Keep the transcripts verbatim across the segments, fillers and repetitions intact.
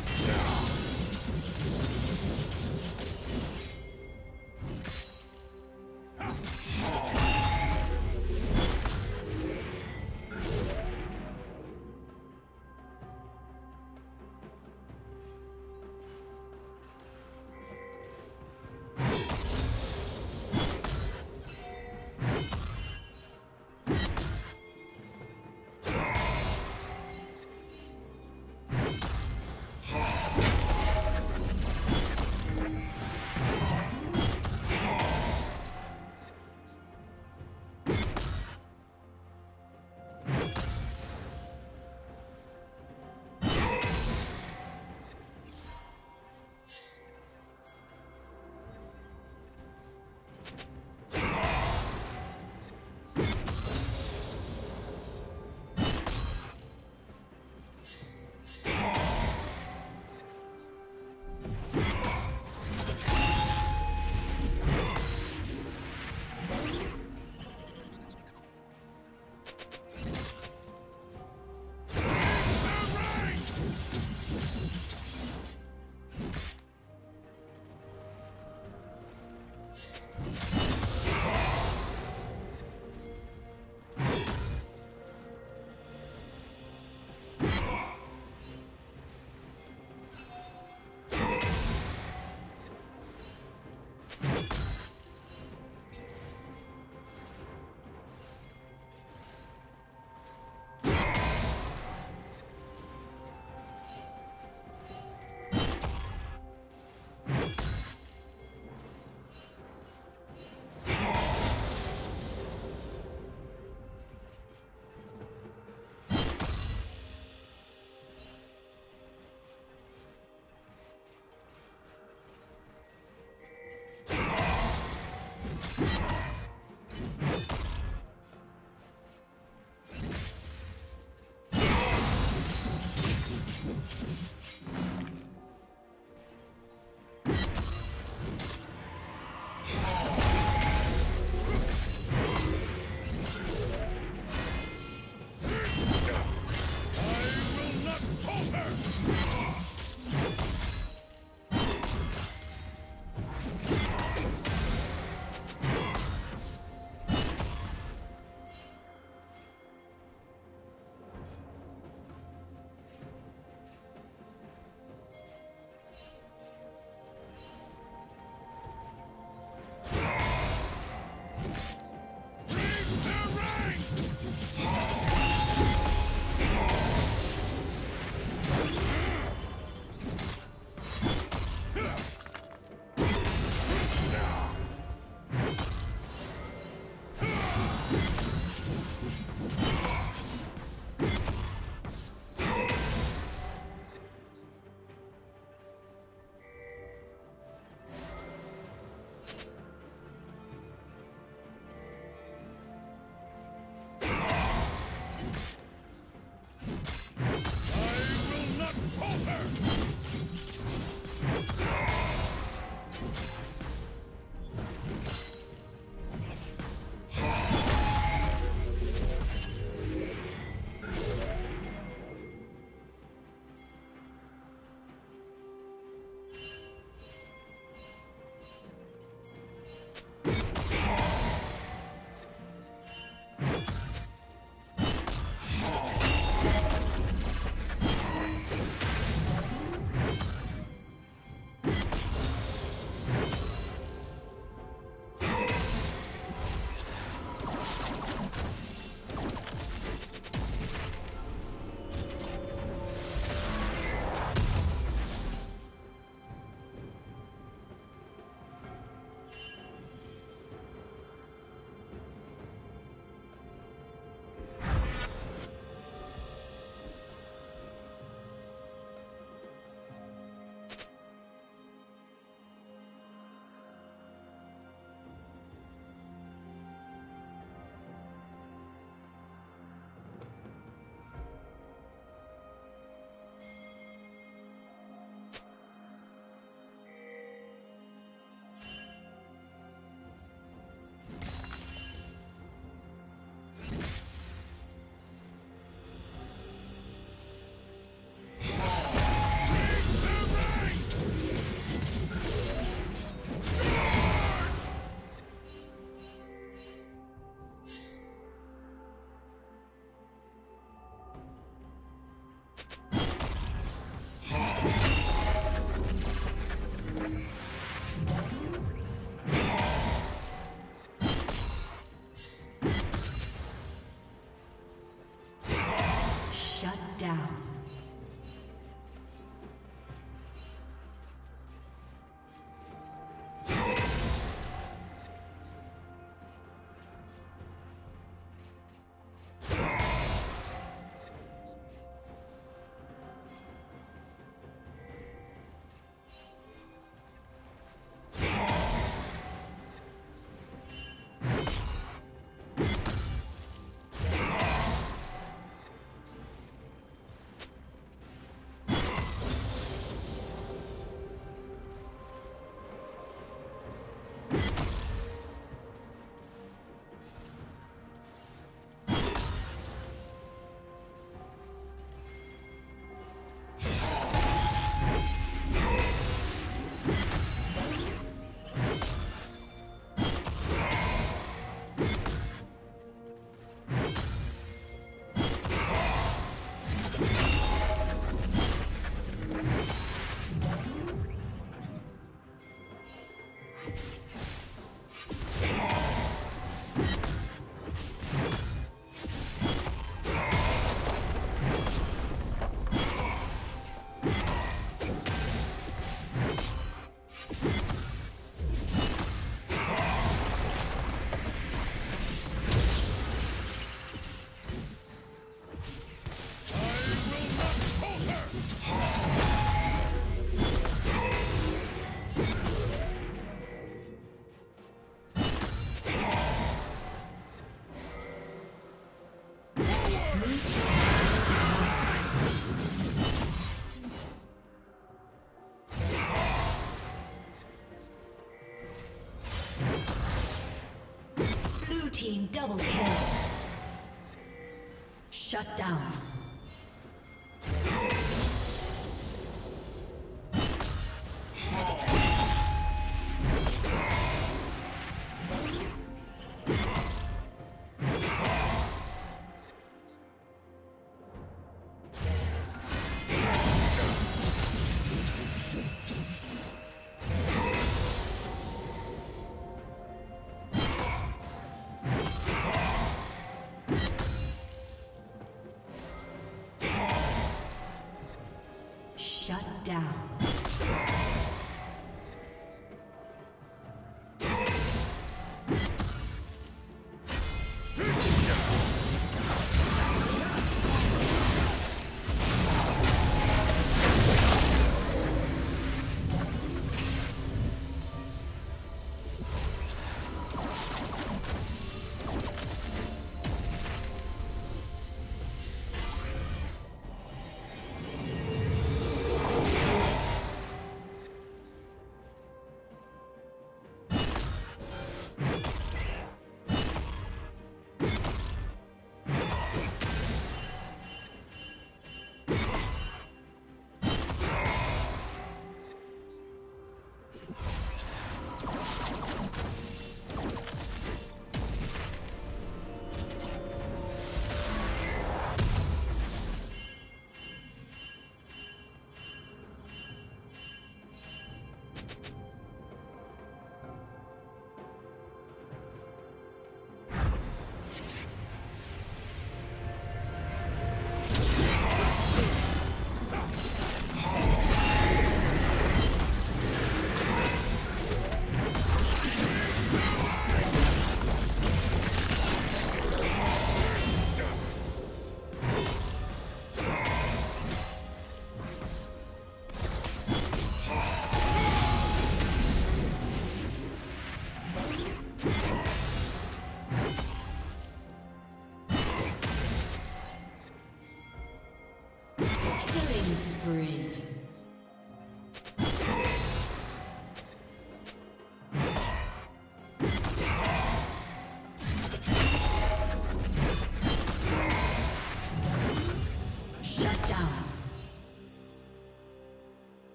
You down. Double kill. Shut down. Shut down.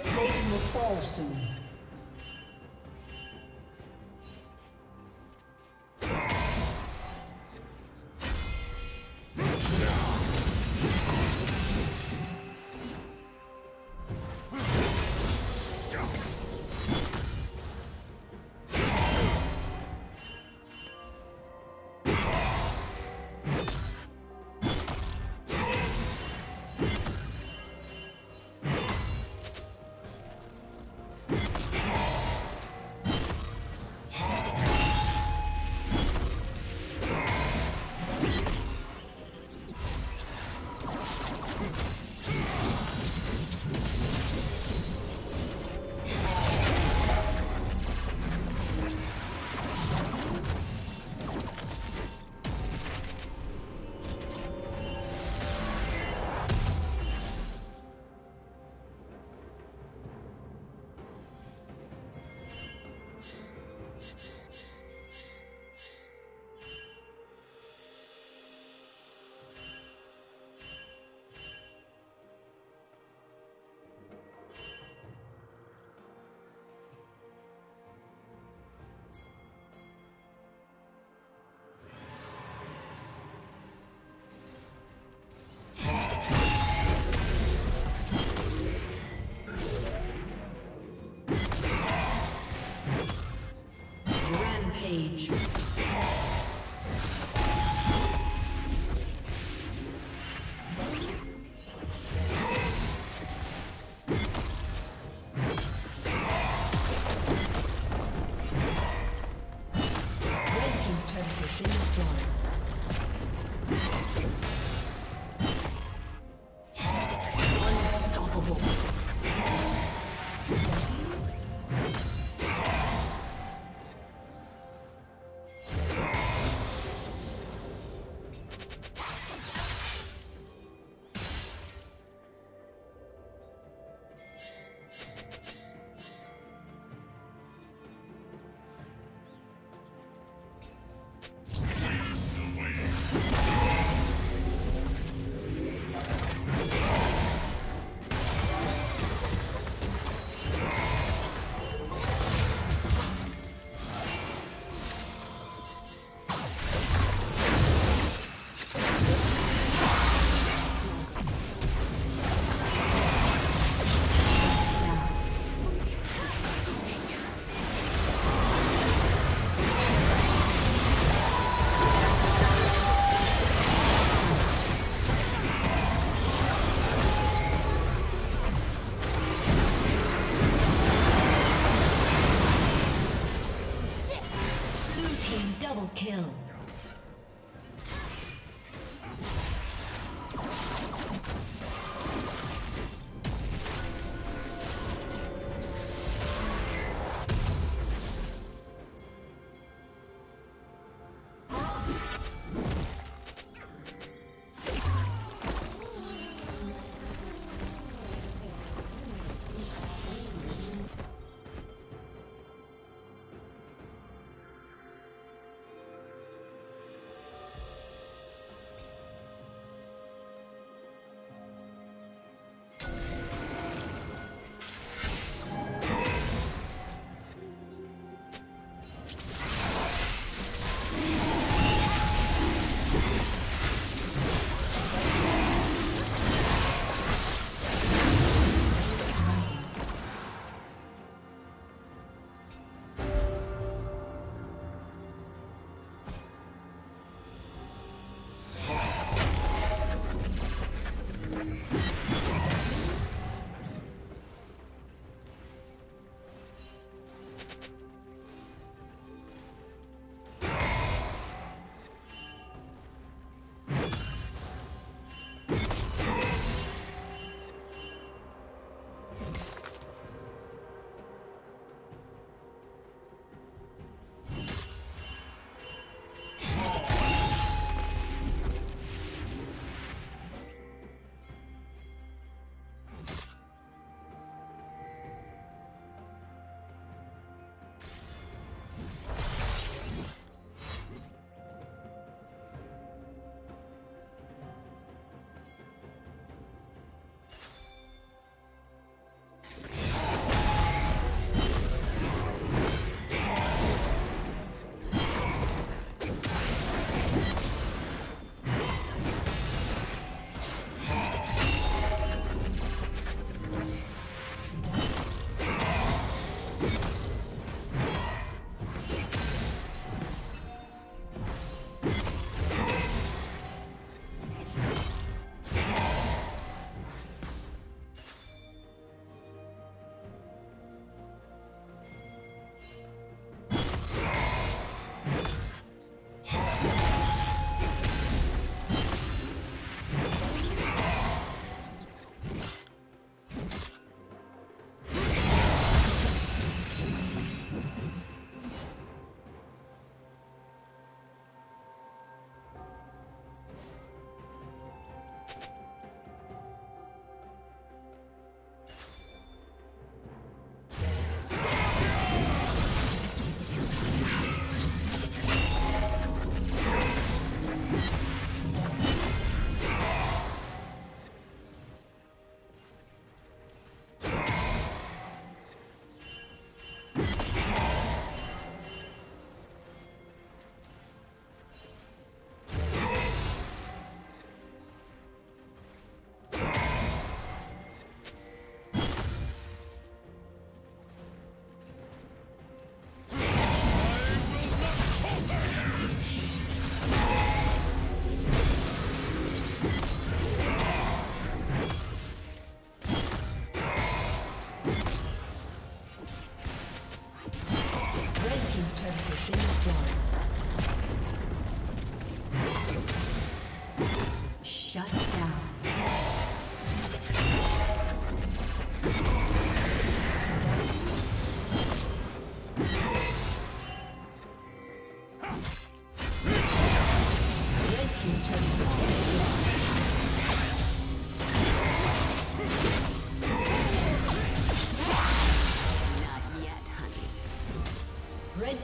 turret plating will fall soon. You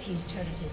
team's turret has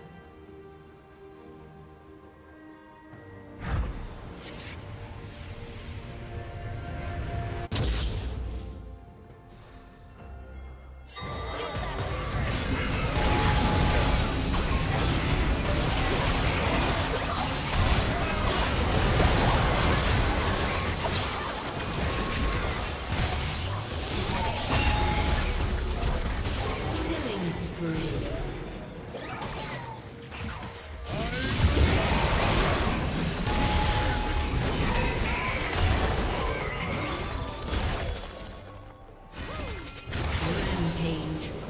Change.